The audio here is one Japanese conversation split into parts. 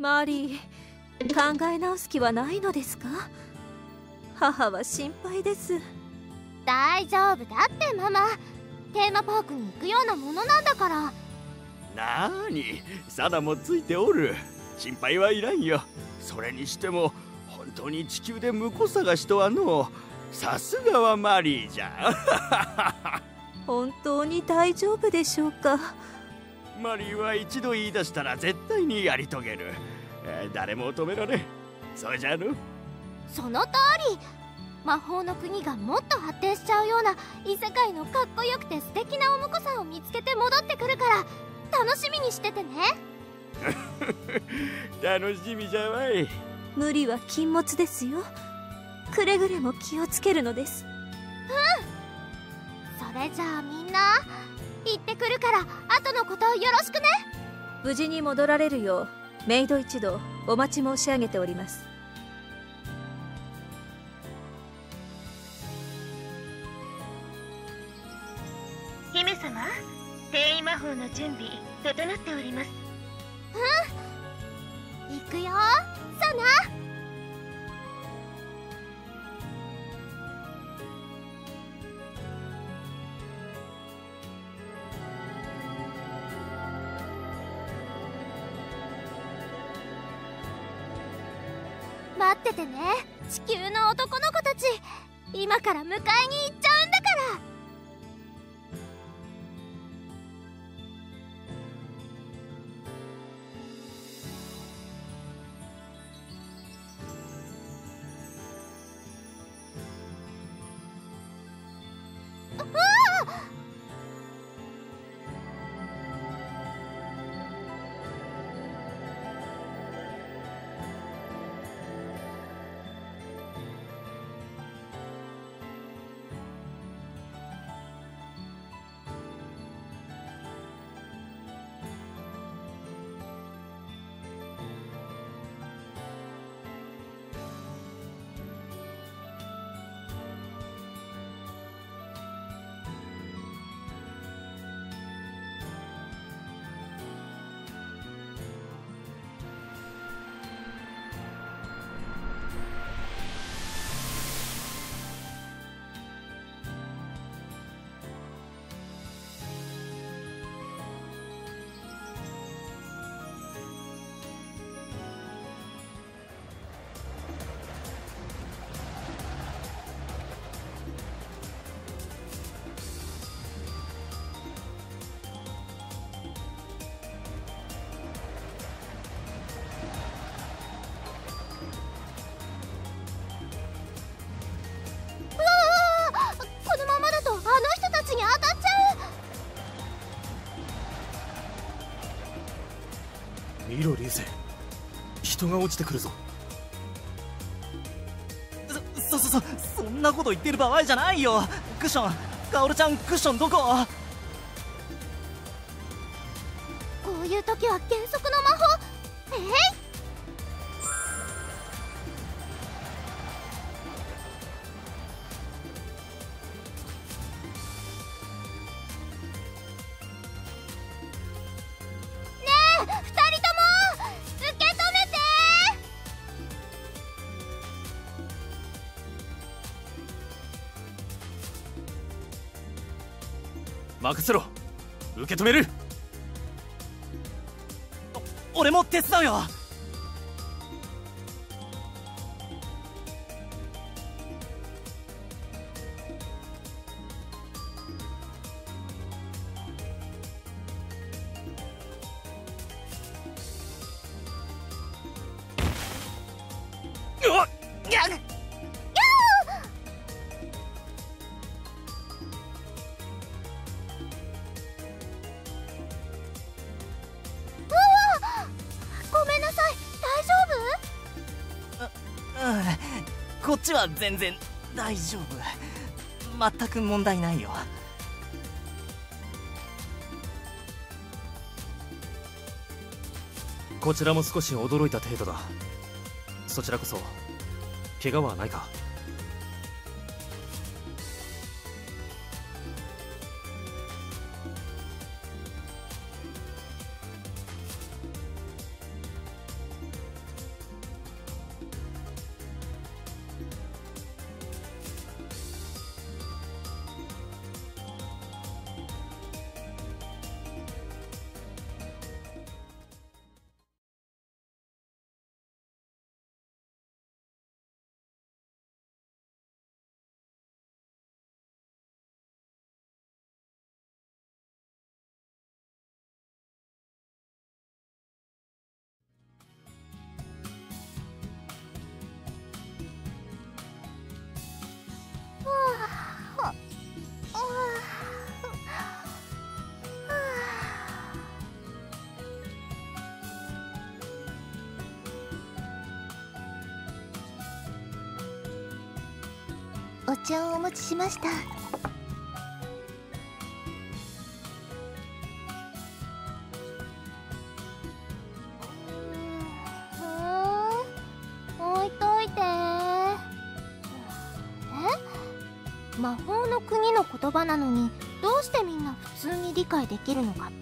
マリー、考え直す気はないのですか？母は心配です。大丈夫だってママ、テーマパークに行くようなものなんだから。なーに、サダもついておる。心配はいらんよ。それにしても本当に地球で婿探しとはの、さすがはマリーじゃ。本当に大丈夫でしょうか？マリーは一度言い出したら絶対にやり遂げる。誰も止められん。そうじゃの。その通り。魔法の国がもっと発展しちゃうような異世界のかっこよくて素敵なお婿さんを見つけて戻ってくるから楽しみにしててね。楽しみじゃわい。無理は禁物ですよ。くれぐれも気をつけるのです。うん。それじゃあみんな行ってくるから、後のことをよろしくね。無事に戻られるようメイド一同お待ち申し上げております。姫様、転移魔法の準備整っております。うん、行くよサナ。待っててね、地球の男の子たち。今から迎えに行っちゃうんだから。見ろリーゼ、人が落ちてくるぞ。そんなこと言ってる場合じゃないよ。クッション、カオルちゃん、クッションどこ？こういう時は原則の魔法。任せろ、受け止める。俺も手伝うよ。こっちは全然大丈夫。全く問題ないよ。こちらも少し驚いた程度だ。そちらこそ怪我はないか？お茶をお持ちしました。置いといて。え？魔法の国の言葉なのにどうしてみんな普通に理解できるのかって？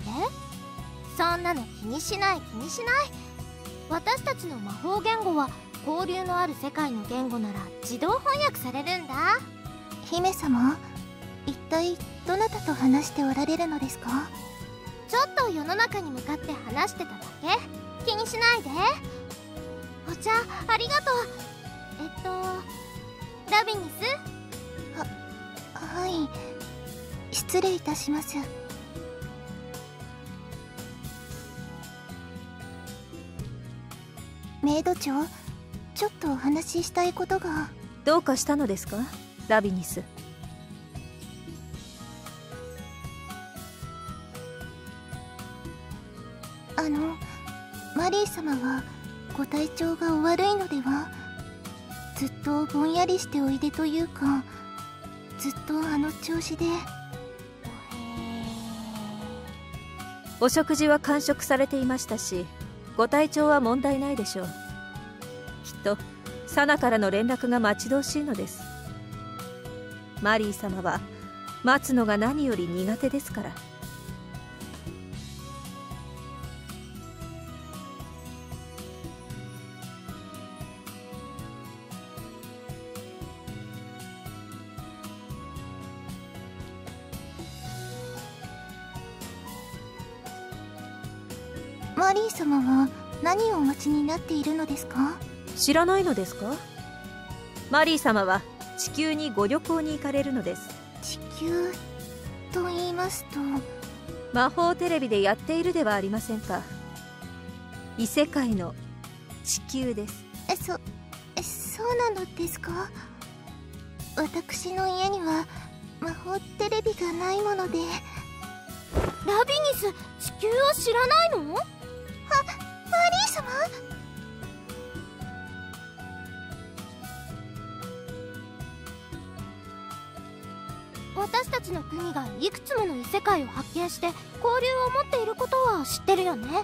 そんなの気にしない気にしない。私たちの魔法言語は交流のある世界の言語なら自動翻訳されるんだ。姫様、一体どなたと話しておられるのですか？ちょっと世の中に向かって話してただけ、気にしないで。お茶ありがとう。ラビニス。はい、失礼いたします。メイド長、ちょっとお話ししたいことが。どうかしたのですか、ラビニス。マリー様はご体調がお悪いのでは？ずっとぼんやりしておいでというか、ずっとあの調子で。お食事は完食されていましたし、ご体調は問題ないでしょう。きっとサナからの連絡が待ち遠しいのです。マリー様は待つのが何より苦手ですから。マリー様は何をお待ちになっているのですか？知らないのですか？マリー様は地球にご旅行に行かれるのです。地球と言いますと、魔法テレビでやっているではありませんか。異世界の地球です。そうなのですか？私の家には魔法テレビがないもので。ラビニス、地球を知らないの？マリー様、私たちの国がいくつもの異世界を発見して交流を持っていることは知ってるよね？は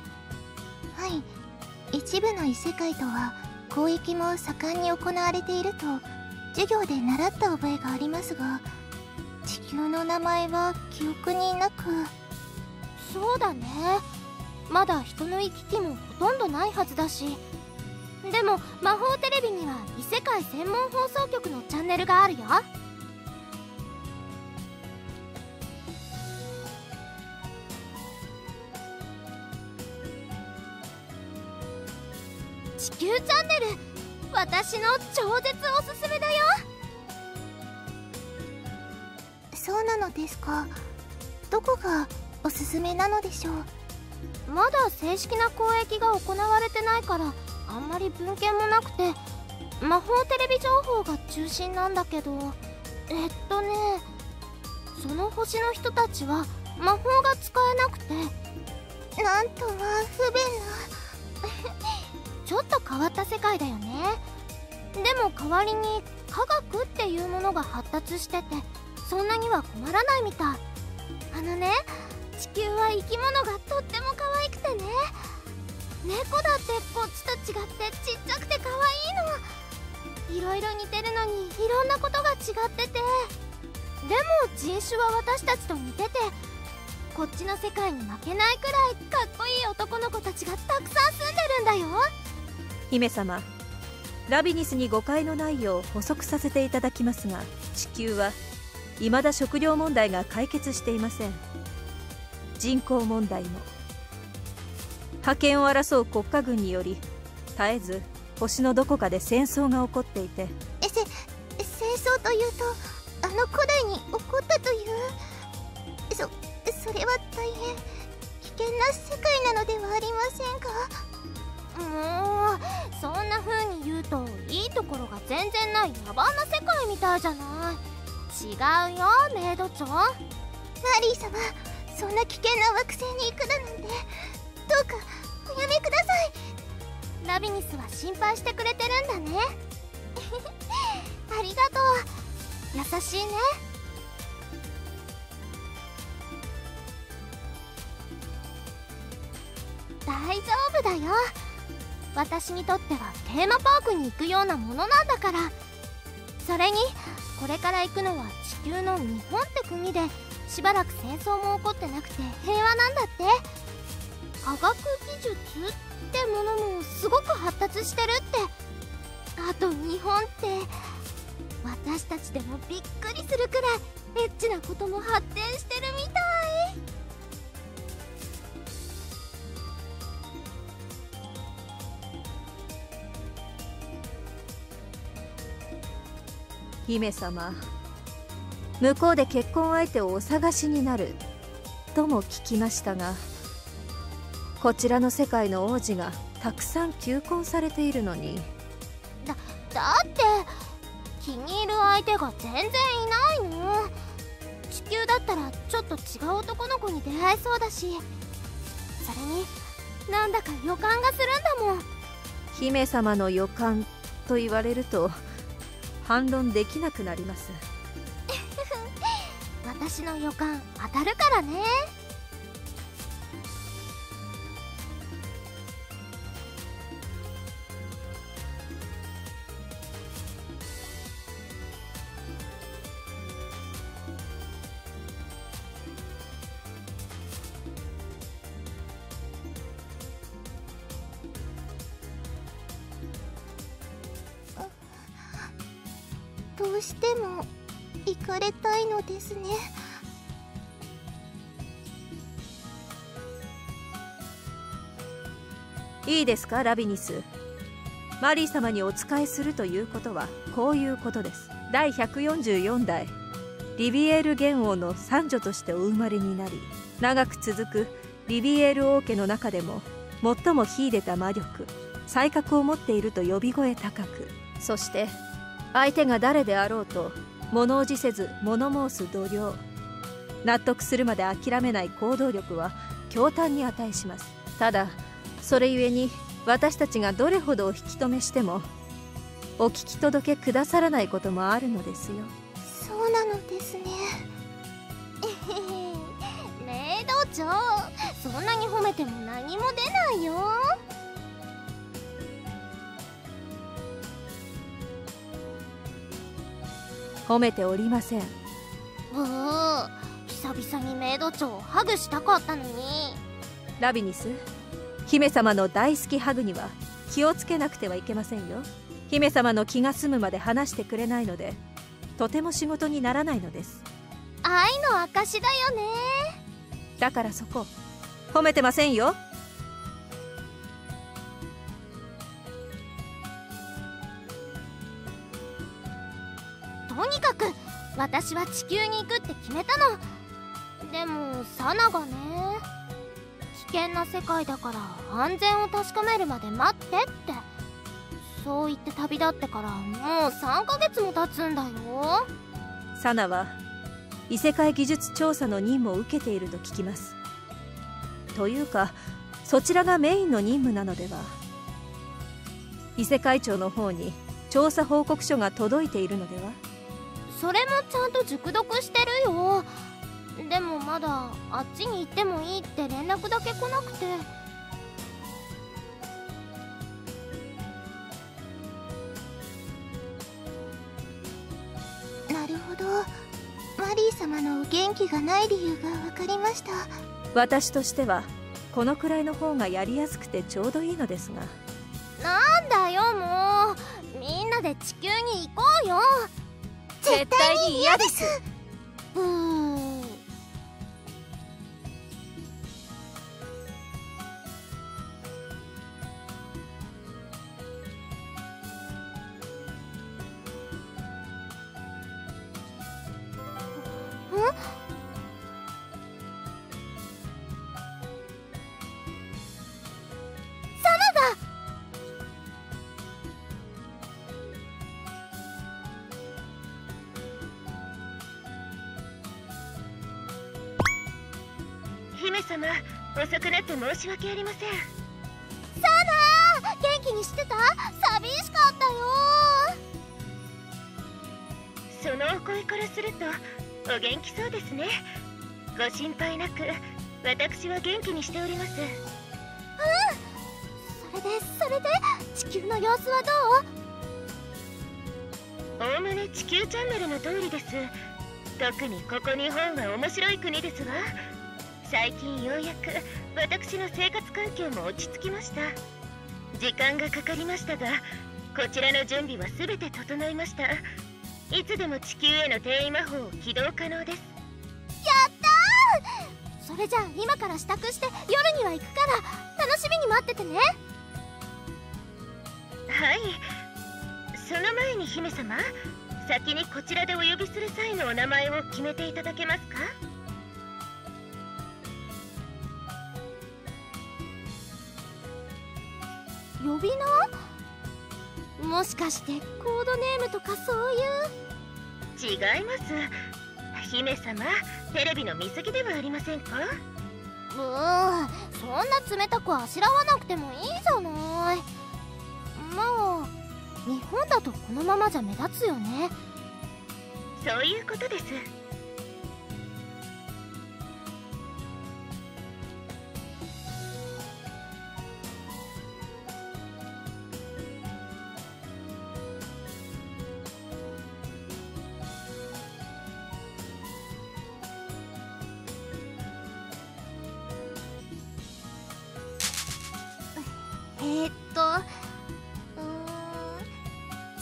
い、一部の異世界とは交易も盛んに行われていると授業で習った覚えがありますが、地球の名前は記憶になく。そうだね、まだ人の行き来もほとんどないはずだし。でも魔法テレビには異世界専門放送局のチャンネルがあるよ。地球チャンネル、私の超絶おすすめだよ。そうなのですか。どこがおすすめなのでしょう？まだ正式な交易が行われてないからあんまり文献もなくて、魔法テレビ情報が中心なんだけど、その星の人たちは魔法が使えなくて、なんとまあ不便なちょっと変わった世界だよね。でも代わりに科学っていうものが発達してて、そんなには困らないみたい。地球は生き物がとっても可愛くてね。猫だってこっちと違ってちっちゃくて可愛いの。いろいろ似てるのにいろんなことが違ってて、でも人種は私たちと似てて、こっちの世界に負けないくらいかっこいい男の子たちがたくさん住んでるんだよ。姫様、ラビニスに誤解のないよう補足させていただきますが、地球は未だ食糧問題が解決していません。人口問題も。覇権を争う国家軍により絶えず星のどこかで戦争が起こっていて。戦争というとあの古代に起こったという、それは大変危険な世界なのではありませんか？もうそんな風に言うといいところが全然ない野蛮な世界みたいじゃない。違うよメイド長。マリー様、そんな危険な惑星に行くだなんてどうかおやめください。ラビニスは心配してくれてるんだねありがと優しいね。大丈夫だよ。私にとってはテーマパークに行くようなものなんだから。それにこれから行くのは地球の日本って国でしばらく戦争も起こってなくて平和なんだって。科学技術ってものもすごく発達してるって。あと日本って私たちでもびっくりするくらいエッチなことも発展してるみたい。姫様、向こうで結婚相手をお探しになるとも聞きましたが、こちらの世界の王子がたくさん求婚されているのに。だって気に入る相手が全然いないの。地球だったらちょっと違う男の子に出会えそうだし、それになんだか予感がするんだもん。姫様の予感と言われると反論できなくなります私の予感当たるからね。どうしても行かれたいのですね。いいですかラビニス、マリー様にお仕えするということはこういうことです。第144代リビエール元王の三女としてお生まれになり、長く続くリビエール王家の中でも最も秀でた魔力才覚を持っていると呼び声高く、そして相手が誰であろうと物おじせず物申す度量、納得するまで諦めない行動力は驚嘆に値します。ただそれゆえに私たちがどれほどお引き止めしてもお聞き届けくださらないこともあるのですよ。そうなのですねメイド長、そんなに褒めても何も出ないよ。褒めておりません。おお、久々にメイド長をハグしたかったのに。ラビニス、姫様の大好きハグには気をつけなくてはいけませんよ。姫様の気が済むまで話してくれないので、とても仕事にならないのです。愛の証だよね。だからそこ褒めてませんよ。とにかく私は地球に行くって決めたの。でもサナがね、危険な世界だから安全を確かめるまで待ってってそう言って旅立ってからもう3ヶ月も経つんだよ。サナは異世界技術調査の任務を受けていると聞きます。というかそちらがメインの任務なのでは。異世界庁の方に調査報告書が届いているのでは。それもちゃんと熟読してるよ。でもまだあっちに行ってもいいって連絡だけ来なくて。なるほど、マリー様のお元気がない理由が分かりました。私としてはこのくらいの方がやりやすくてちょうどいいのですが。なんだよもう、みんなで地球に行こうよ。絶対に嫌です。ブー。サナだ。様、遅くなって申し訳ありません。サナ、元気にしてた？寂しかったよ。そのお声からするとお元気そうですね。ご心配なく、私は元気にしております。うん、それで地球の様子はどう？おおむね地球チャンネルの通りです。特にここ日本は面白い国ですわ。最近ようやく私の生活環境も落ち着きました。時間がかかりましたが、こちらの準備は全て整いました。いつでも地球への転移魔法を起動可能です。それじゃあ今から支度して夜には行くから楽しみに待っててね。はい。その前に姫様、先にこちらでお呼びする際のお名前を決めていただけますか？呼び名？もしかしてコードネームとかそういう？違います。姫様、テレビの見過ぎではありませんか？うーん、そんな冷たくあしらわなくてもいいじゃない。まあ、日本だとこのままじゃ目立つよね。そういうことです。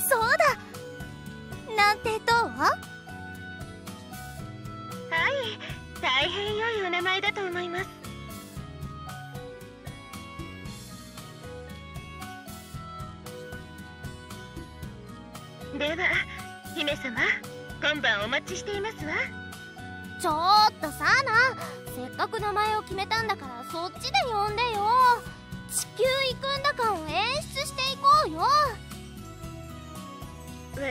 そうだ、なんてどう？はい、大変良いお名前だと思います。では姫様、今晩お待ちしていますわ。ちょっとサーナ、せっかく名前を決めたんだからそっちで呼んでよ。地球行くんだ感を演出していこうよ。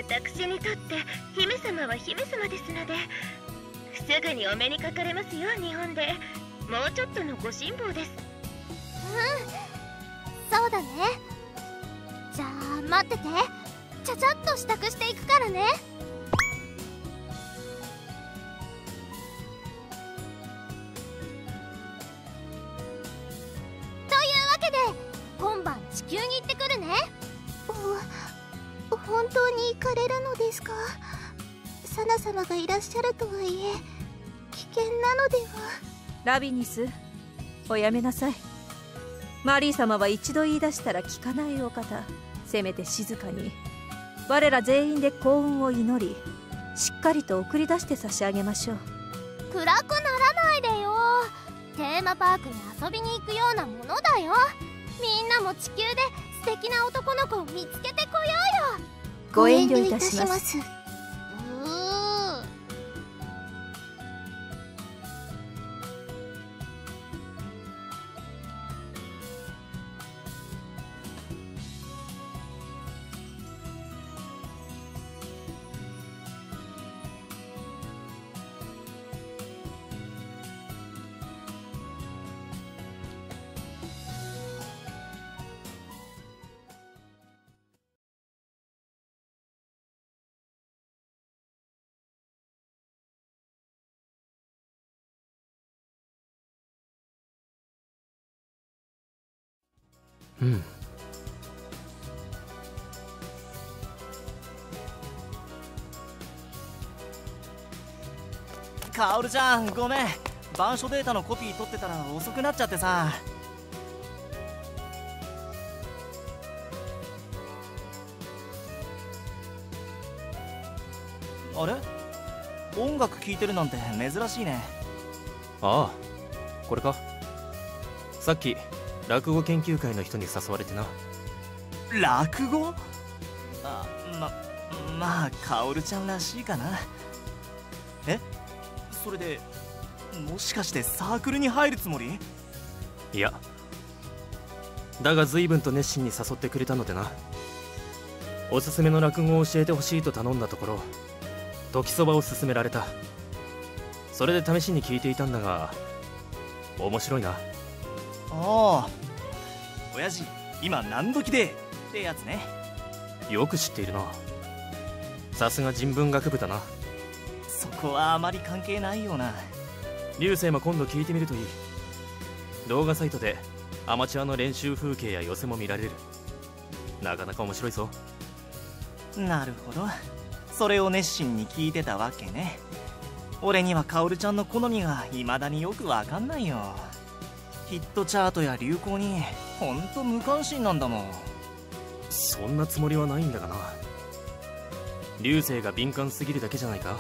私にとって姫様は姫様ですので、すぐにお目にかかれますよ。日本でもうちょっとのご辛抱です。うん、そうだね。じゃあ待ってて、ちゃちゃっと支度していくからね。今晩地球に行ってくるね。本当に行かれるのですか？サナ様がいらっしゃるとはいえ危険なのでは？ラビニス、おやめなさい。マリー様は一度言い出したら聞かないお方。せめて静かに、我ら全員で幸運を祈り、しっかりと送り出して差し上げましょう。暗くならないでよ。テーマパークに遊びに行くようなものだよ。みんなも地球で素敵な男の子を見つけてこようよ。ご遠慮いたします。うん。カオルちゃん、ごめん。板書データのコピー取ってたら遅くなっちゃってさ。あれ？音楽聴いてるなんて珍しいね。ああ、これか。さっき落語研究会の人に誘われてな。落語？まあカオルちゃんらしいかな。え、それでもしかしてサークルに入るつもり？いや、だが随分と熱心に誘ってくれたのでな。おすすめの落語を教えてほしいと頼んだところ、時そばを勧められた。それで試しに聞いていたんだが、面白いな。ああ、親父今何時でってやつね。よく知っているな。さすが人文学部だな。そこはあまり関係ないよな。流星も今度聞いてみるといい。動画サイトでアマチュアの練習風景や寄せも見られる。なかなか面白いぞ。なるほど、それを熱心に聞いてたわけね。俺にはカオルちゃんの好みがいまだによくわかんないよ。ヒットチャートや流行にほんと無関心なんだもん。そんなつもりはないんだがな。流星が敏感すぎるだけじゃないか。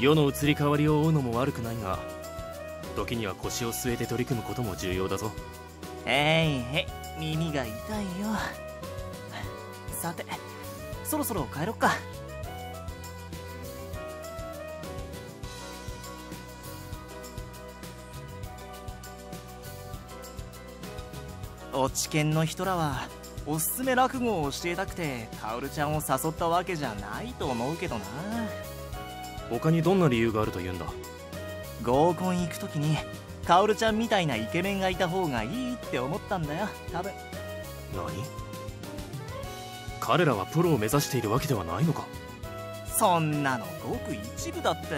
世の移り変わりを追うのも悪くないが、時には腰を据えて取り組むことも重要だぞ。へい耳が痛いよ。さてそろそろ帰ろっか。お知見の人らはおすすめ落語を教えたくてカオルちゃんを誘ったわけじゃないと思うけどな。他にどんな理由があるというんだ。合コン行くときにカオルちゃんみたいなイケメンがいた方がいいって思ったんだよ、多分。何？彼らはプロを目指しているわけではないのか。そんなのごく一部だって。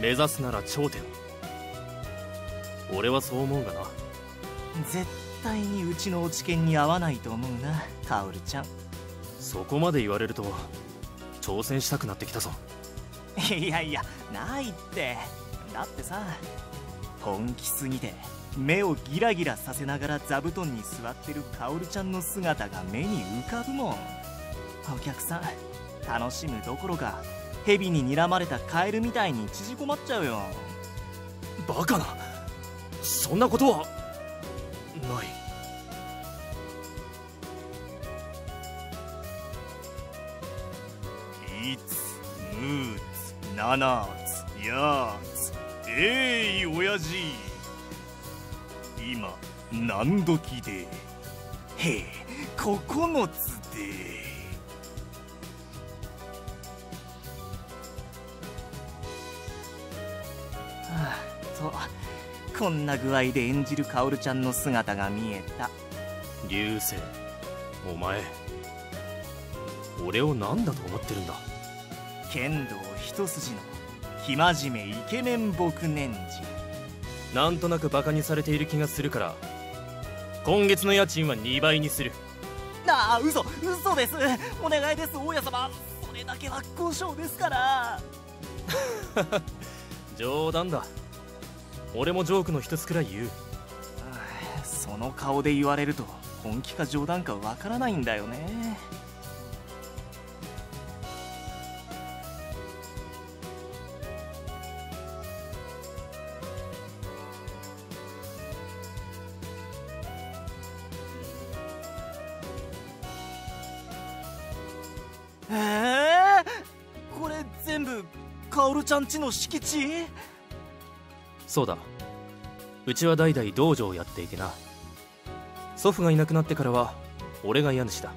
目指すなら頂点。俺はそう思うがな。絶対にうちのお知見に合わないと思うな、カオルちゃん。そこまで言われると挑戦したくなってきたぞ。いやないって。だってさ、本気すぎて目をギラギラさせながら座布団に座ってるカオルちゃんの姿が目に浮かぶもん。お客さん楽しむどころか蛇に睨まれたカエルみたいに縮こまっちゃうよ。バカな、そんなことはない。7つ8つ親父今何時で、9つで。こんな具合で演じるカオルちゃんの姿が見えた。流星、お前俺を何だと思ってるんだ。剣道一筋の生真面目イケメン僕年次。なんとなくバカにされている気がするから、今月の家賃は2倍にする。嘘です。お願いです大家様、それだけは交渉ですから冗談だ、俺もジョークの一つくらい言う。その顔で言われると本気か冗談かわからないんだよね。これ全部カオルちゃん家の敷地？そうだ、うちは代々道場をやっていてな。祖父がいなくなってからは俺が家主だ。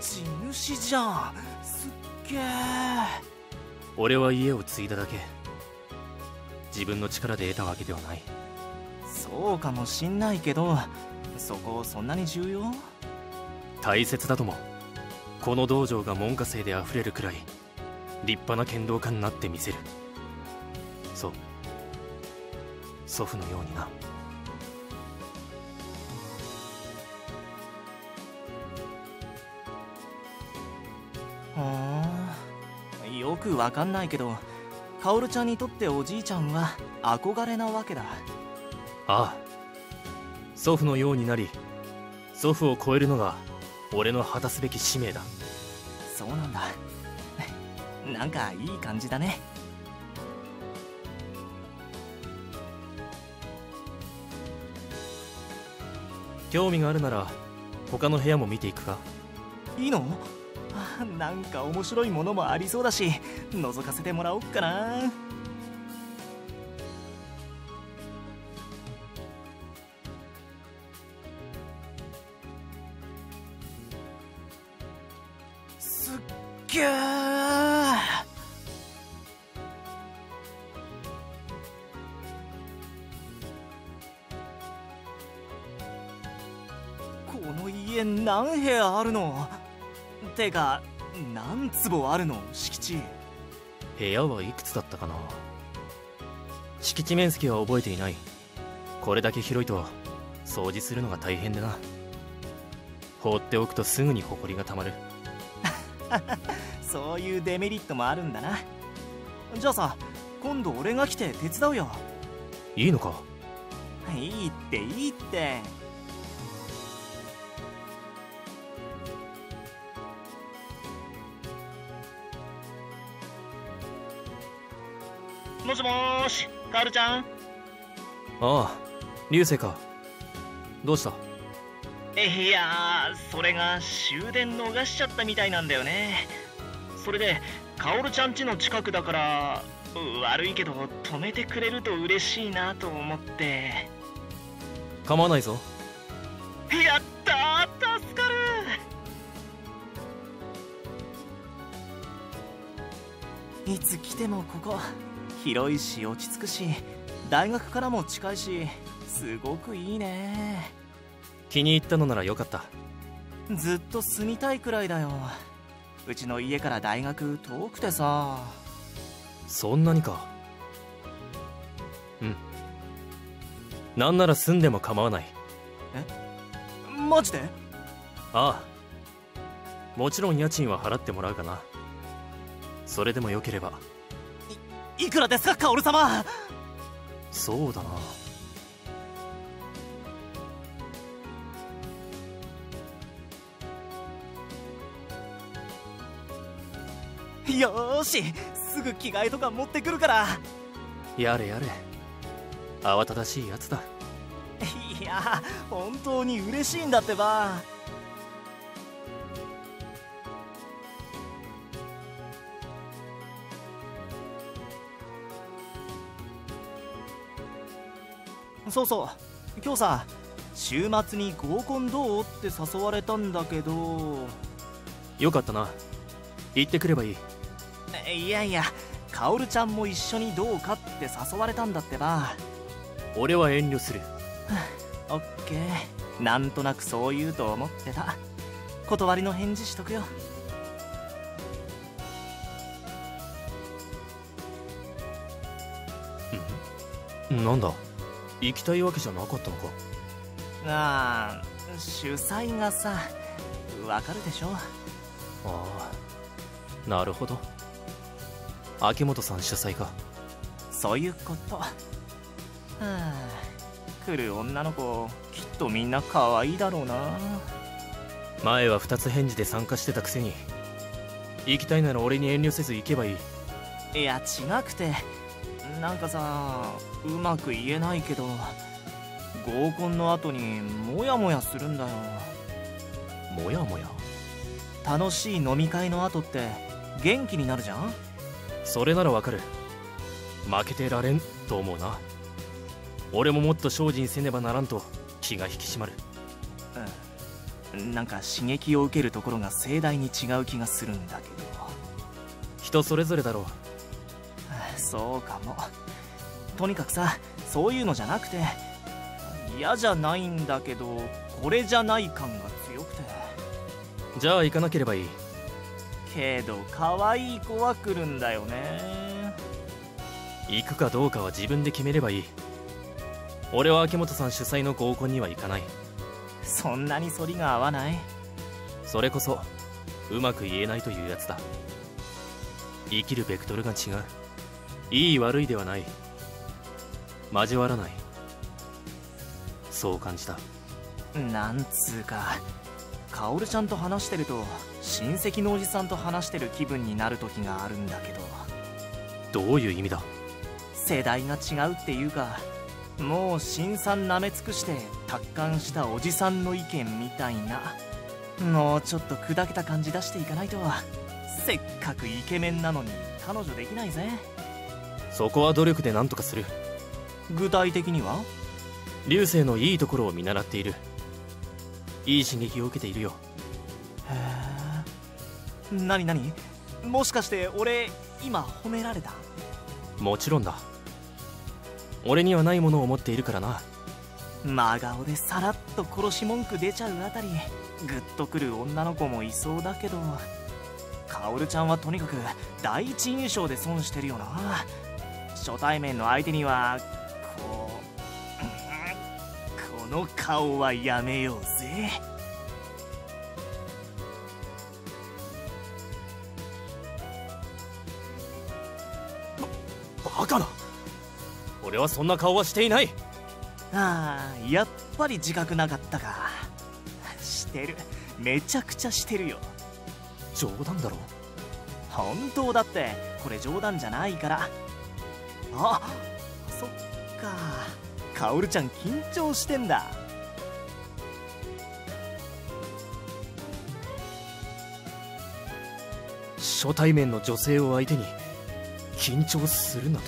地主じゃん、すっげえ。俺は家を継いだだけ、自分の力で得たわけではない。そうかもしんないけど、そこそんなに重要？大切だとも。この道場が門下生であふれるくらい立派な剣道家になってみせる。そう、祖父のようにな。よくわかんないけど、カオルちゃんにとっておじいちゃんは憧れなわけだ。ああ、祖父のようになり、祖父を超えるのが俺の果たすべき使命だ。そうなんだなんかいい感じだね。興味があるなら他の部屋も見ていくか。いいの？なんか面白いものもありそうだし、覗かせてもらおっかな。家何部屋あるの？てか何坪あるの？敷地。部屋はいくつだったかな。敷地面積は覚えていない。これだけ広いと掃除するのが大変でな。放っておくとすぐに埃がたまる。そういうデメリットもあるんだな。じゃあさ、今度俺が来て手伝うよ。いいのか？いいっていいって。もしもーし、カールちゃん。ああ、流星か。どうした？いやー、それが終電逃しちゃったみたいなんだよね。それでカオルちゃん家の近くだから、悪いけど止めてくれると嬉しいなと思って。構わないぞ。やったー、助かる。いつ来てもここ広いし落ち着くし、大学からも近いし、すごくいいね。気に入ったのならよかった。ずっと住みたいくらいだよ。うちの家から大学遠くてさ。そんなにか。うん、なんなら住んでも構わない。え、マジで？ああ、もちろん家賃は払ってもらうかな。それでもよければ。いくらですか、カオル様。そうだな、よーし、すぐ着替えとか持ってくるから。やれやれ、慌ただしいやつだ。いや、本当に嬉しいんだってば。そうそう、今日さ、週末に合コンどうって誘われたんだけど。よかったな、行ってくればいい。いやいや、カオルちゃんも一緒にどうかって誘われたんだってば。俺は遠慮する。オッケー、なんとなくそう言うと思ってた。断りの返事しとくよ。ん？なんだ、行きたいわけじゃなかったのか。ああ、主催がさ、わかるでしょ。ああ、なるほど。秋元さん主催か。そういうこと。はあ、来る女の子きっとみんな可愛いだろうな。前は2つ返事で参加してたくせに、行きたいなら俺に遠慮せず行けばいい。いや違くて、なんかさ、うまく言えないけど、合コンの後にモヤモヤするんだよ。モヤモヤ？楽しい飲み会の後って元気になるじゃん。それならわかる。負けてられんと思うな。俺ももっと精進せねばならんと気が引き締まる。うん、なんか刺激を受けるところが盛大に違う気がするんだけど。人それぞれだろう。そうかも。とにかくさ、そういうのじゃなくて、嫌じゃないんだけど、これじゃない感が強くて。じゃあ行かなければいい。けど可愛い子は来るんだよね。行くかどうかは自分で決めればいい。俺は秋元さん主催の合コンには行かない。そんなに反りが合わない？それこそうまく言えないというやつだ。生きるベクトルが違う。いい悪いではない。交わらない、そう感じた。なんつうか、カオルちゃんと話してると親戚のおじさんと話してる気分になる時があるんだけど。どういう意味だ？世代が違うっていうか、もう新さんなめ尽くして達観したおじさんの意見みたいな。もうちょっと砕けた感じ出していかないと、せっかくイケメンなのに彼女できないぜ。そこは努力でなんとかする。具体的には？流星のいいところを見習っている。いい刺激を受けているよ。へえ、何、もしかして俺今褒められた？もちろんだ。俺にはないものを持っているからな。真顔でさらっと殺し文句出ちゃうあたり、グッとくる女の子もいそうだけど、カオルちゃんはとにかく第一印象で損してるよな。初対面の相手にはこの顔はやめようぜ。バカな、俺はそんな顔はしていない。ああ、やっぱり自覚なかったか。してる、めちゃくちゃしてるよ。冗談だろ。本当だって、これ冗談じゃないから。あ、そっか、カオルちゃん緊張してんだ。初対面の女性を相手に緊張するなと。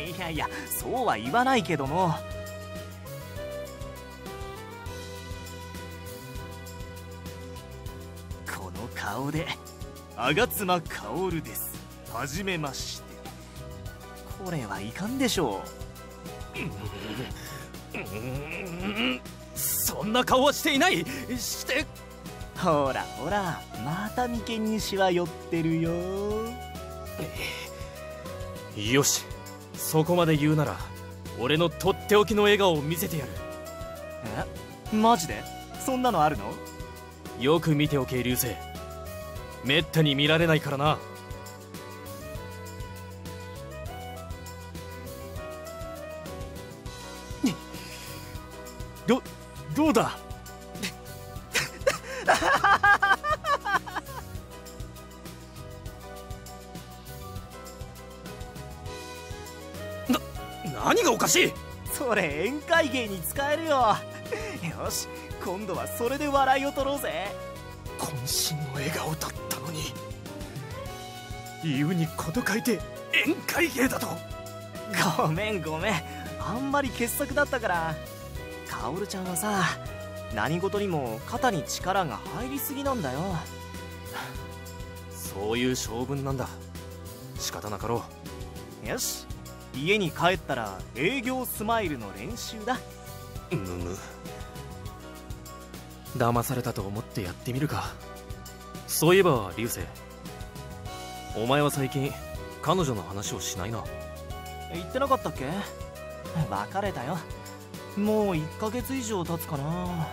いやいや、そうは言わないけども。顔で、吾妻薫です、はじめまして。これはいかんでしょう。そんな顔はしていない。してほらほら、また眉間にしわ寄ってるよ。よし、そこまで言うなら俺のとっておきの笑顔を見せてやる。え、マジでそんなのあるの？よく見ておけ流星、めったに見られないからな。どうだ何がおかしい。それ宴会芸に使えるよ。よし、今度はそれで笑いを取ろうぜ。渾身の笑顔だったのに、言うに事欠いて宴会芸だと。ごめん、あんまり傑作だったから。カオルちゃんはさ、何事にも肩に力が入りすぎなんだよ。そういう性分なんだ、仕方なかろう。よし、家に帰ったら営業スマイルの練習だ。騙されたと思ってやってみるか。そういえば流星、お前は最近彼女の話をしないな。言ってなかったっけ？別れたよ。もう1ヶ月以上経つかな。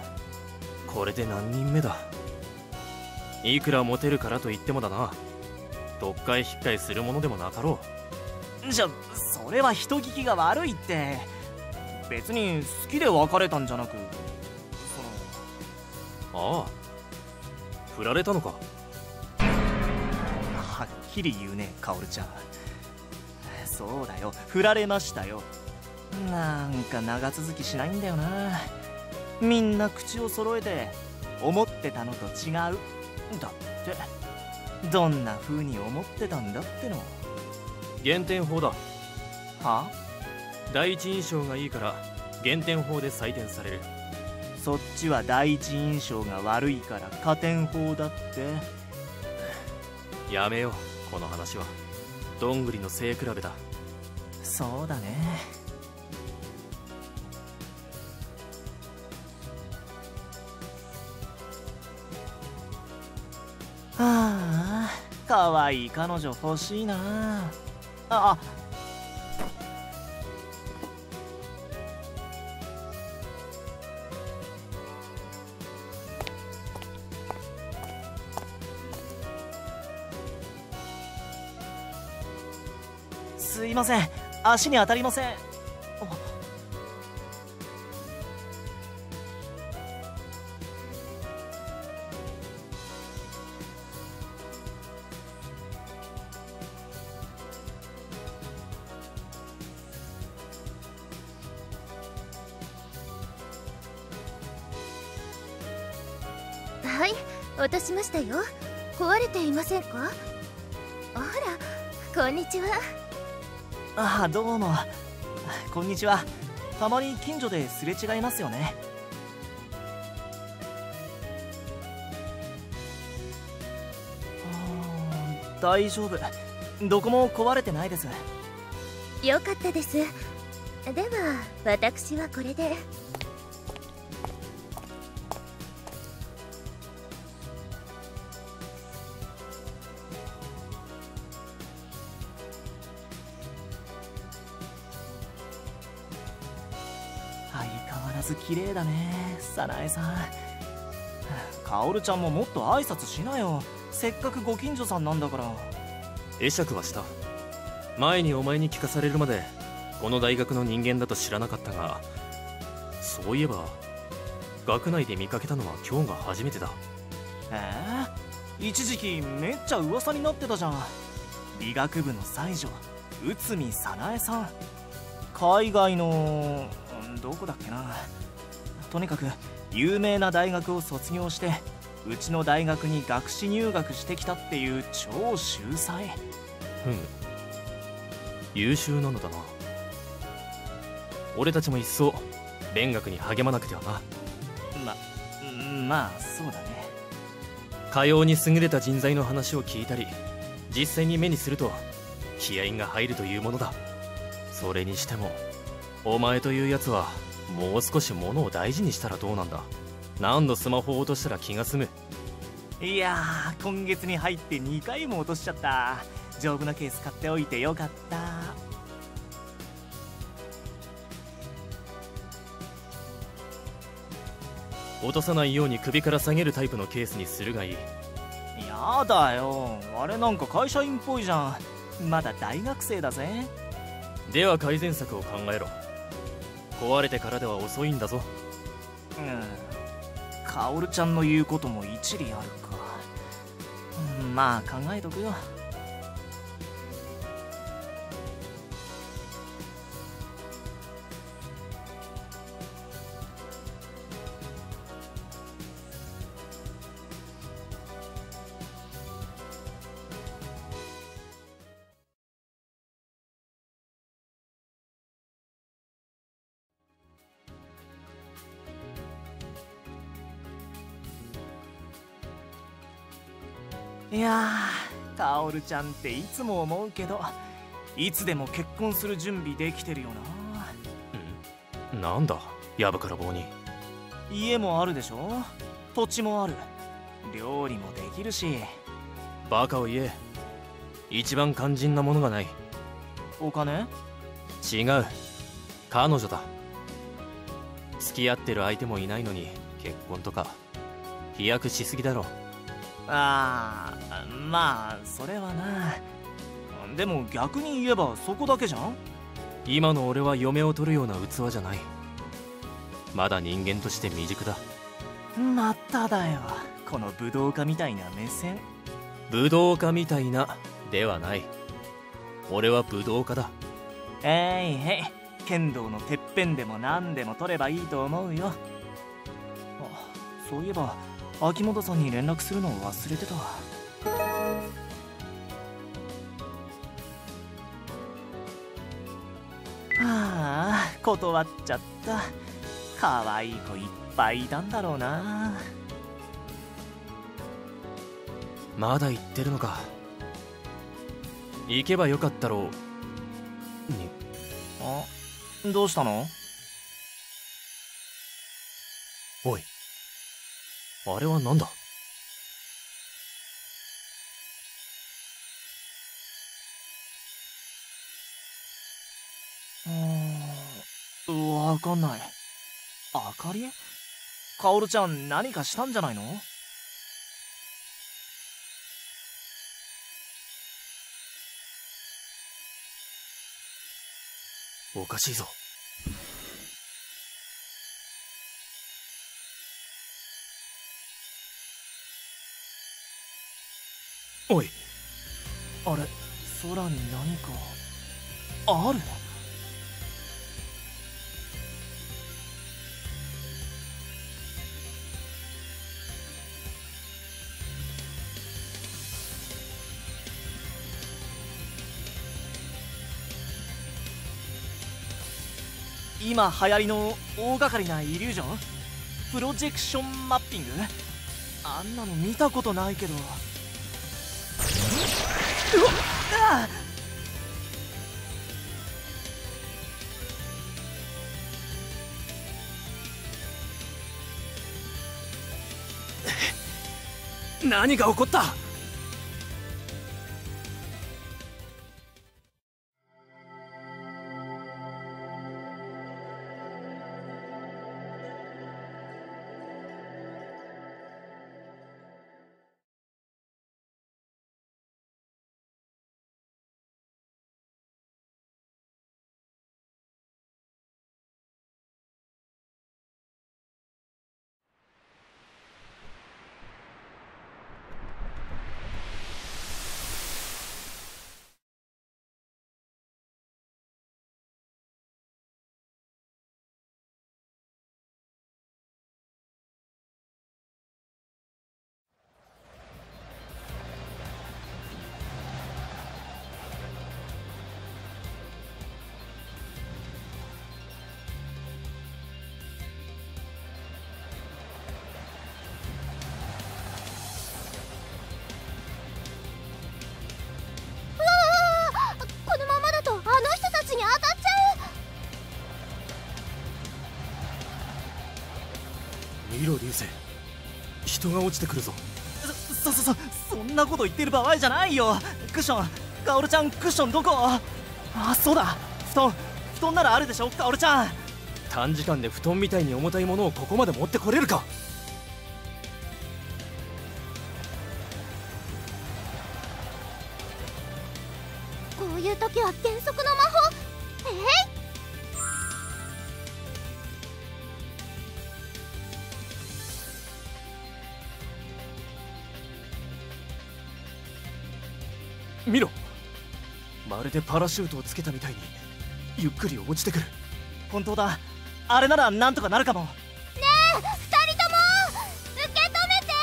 これで何人目だ。いくらモテるからといってもだな、どっかいひっかいするものでもなかろう。じゃ、それは人聞きが悪いって。別に好きで別れたんじゃなく。ああ、振られたのか。はっきり言うね、カオルちゃん。そうだよ、振られましたよ。なんか長続きしないんだよな。みんな口を揃えて、思ってたのと違うだって。どんな風に思ってたんだっての。減点法だ。はあ？第一印象がいいから減点法で採点される。そっちは第一印象が悪いから加点法だって。やめよう、この話は。どんぐりの背比べだ。そうだね。はあ、かわいい彼女欲しいなあ。すいません、足に当たりません。はい、落としましたよ。壊れていませんか？あら、こんにちは。あ、どうもこんにちは。たまに近所ですれ違いますよね。大丈夫、どこも壊れてないです。よかったです。では私はこれで。ず綺麗だね早苗さん。薫ちゃんももっと挨拶しなよ、せっかくご近所さんなんだから。会釈はした。前にお前に聞かされるまでこの大学の人間だと知らなかったが、そういえば学内で見かけたのは今日が初めてだ。一時期めっちゃ噂になってたじゃん、理学部の才女内海早苗さん。海外のどこだっけな、とにかく有名な大学を卒業してうちの大学に学士入学してきたっていう超秀才。優秀なのだな。俺たちも一層勉学に励まなくてはな。まあそうだね。かように優れた人材の話を聞いたり実際に目にすると気合が入るというものだ。それにしてもお前というやつはもう少し物を大事にしたらどうなんだ。何度スマホを落としたら気が済む。いやー、今月に入って2回も落としちゃった。丈夫なケース買っておいてよかった。落とさないように首から下げるタイプのケースにするがいい。やだよ、あれなんか会社員っぽいじゃん、まだ大学生だぜ。では改善策を考えろ、壊れてからでは遅いんだぞ。カオルちゃんの言うことも一理あるか。まあ考えとくよ。いやー、カオルちゃんっていつも思うけどいつでも結婚する準備できてるよな。なんだやぶから棒に。家もあるでしょ、土地もある、料理もできるし。バカを言え、一番肝心なものがない。お金？違う、彼女だ。付き合ってる相手もいないのに結婚とか飛躍しすぎだろ。まあそれはな。でも逆に言えばそこだけじゃん。今の俺は嫁を取るような器じゃない、まだ人間として未熟だ。まただよ、この武道家みたいな目線。武道家みたいなではない、俺は武道家だ。へい、剣道のてっぺんでも何でも取ればいいと思うよ。そういえば秋元さんに連絡するのを忘れてた。断っちゃった。可愛い子いっぱいいたんだろうな。まだ言ってるのか。行けばよかったろうに。どうしたの？おい、あれはなんだ？わかんない。あかり？カオルちゃん何かしたんじゃないの？おかしいぞ。おい、あれ空に何かある？今流行りの大掛かりなイリュージョン、プロジェクションマッピング、あんなの見たことないけど。何が起こった？せえ。人が落ちてくるぞ。そんなこと言ってる場合じゃないよ。クッション、カオルちゃん、クッションどこ？あ、そうだ、布団ならあるでしょ、カオルちゃん。短時間で布団みたいに重たいものをここまで持ってこれるか。こういう時は原則の魔法。見ろ、まるでパラシュートをつけたみたいにゆっくり落ちてくる。本当だ、あれならなんとかなるかも。ねえ、2人とも受け止めて。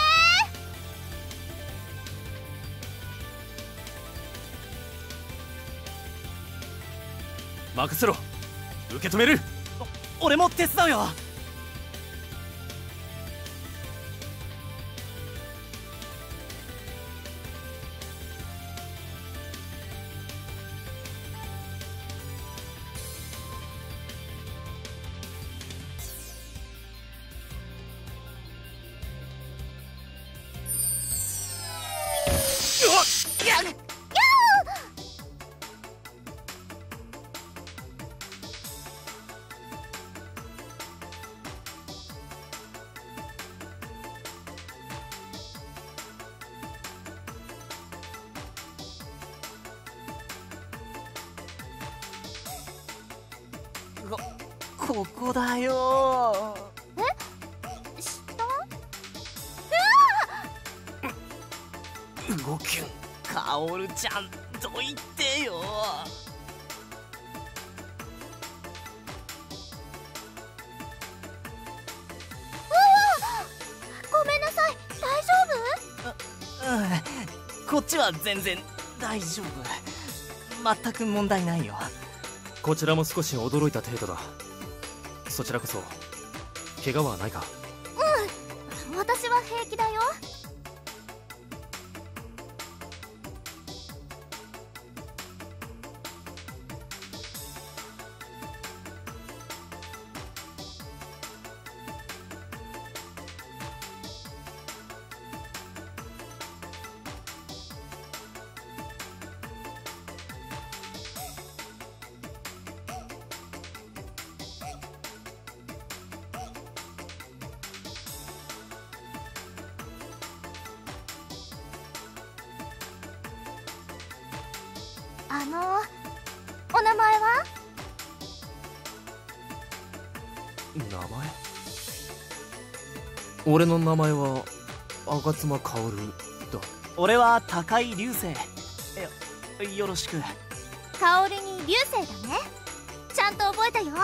任せろ、受け止める。俺も手伝うよ。ここだよ。え、下？動けん、カオルちゃんどいてよ。ごめんなさい、大丈夫？こっちは全然大丈夫、全く問題ないよ。こちらも少し驚いた程度だ。そちらこそ怪我はないか？うん、私は平気だよ。お名前は？名前？俺の名前は吾妻薫だ。俺は高井流星。よろしく。薫に流星だね。ちゃんと覚えたよ。あ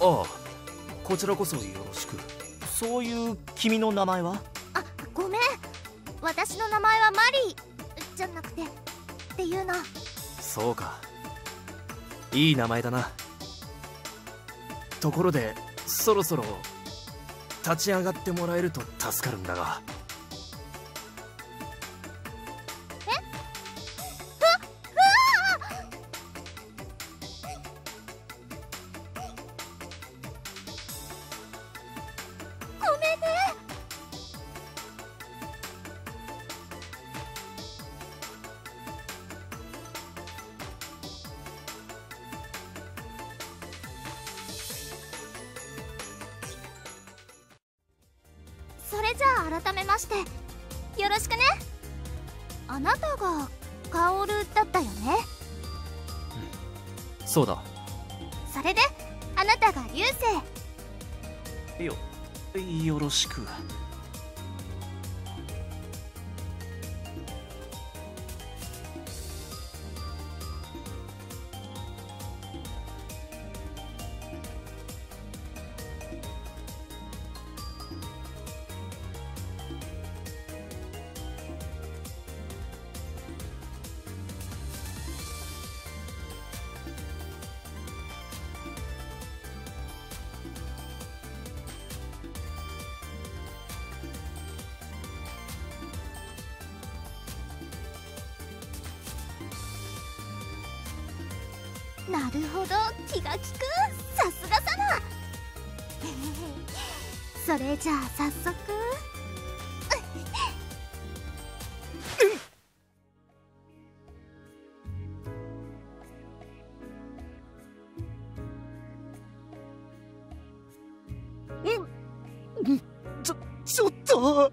あ、こちらこそよろしく。そういう君の名前は？あ、ごめん。私の名前はマリーじゃなくてっていうの。そうか、いい名前だな。ところでそろそろ立ち上がってもらえると助かるんだが。えっ、うわ、ごめんね。改めましてよろしくね。あなたがカオルだったよね。うん、そうだ。それであなたが流星よろしく。なるほど、気が利く。さすがさまそれじゃあ早速ちょっと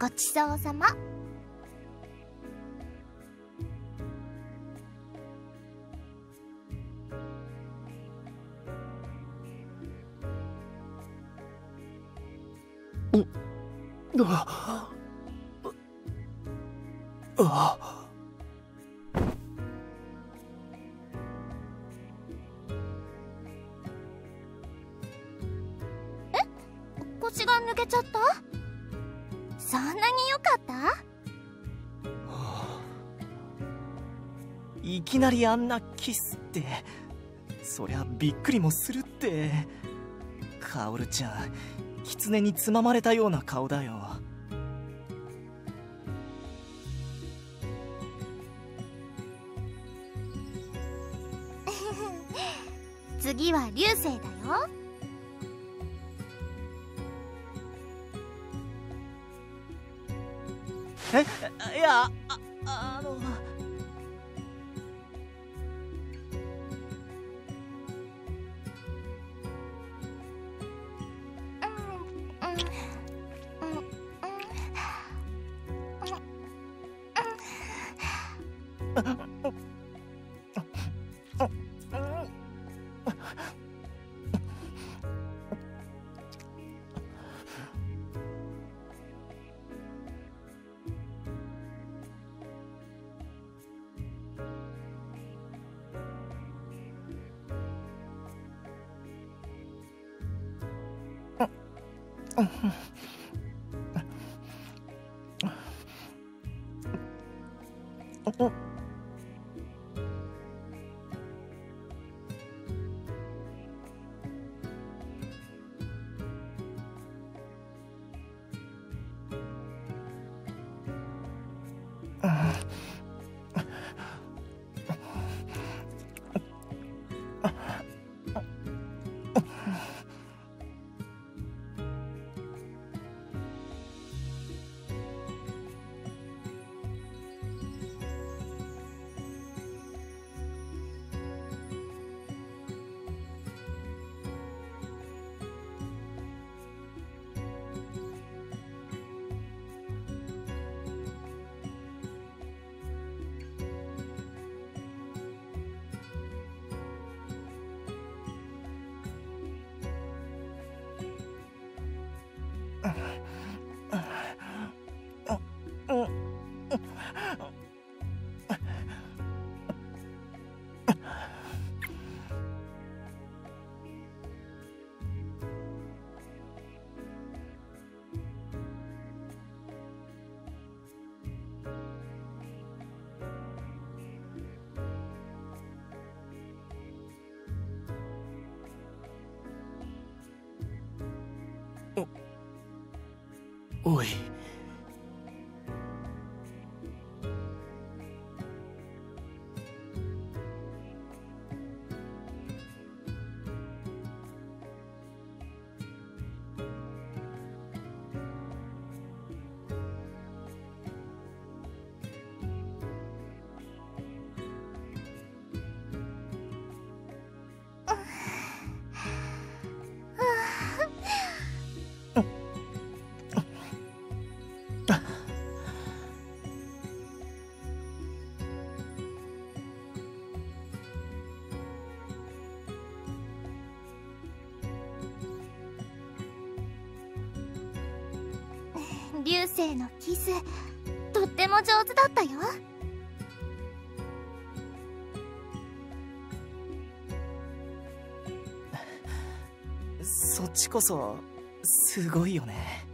ごちそうさま。腰が抜けちゃった？そんなに良かった？はあ、いきなりあんなキスってそりゃびっくりもするって。カオルちゃん狐につままれたような顔だよ。次は流星だよ。え、いや、あのおい。流星のキス、とっても上手だったよ。そっちこそすごいよね。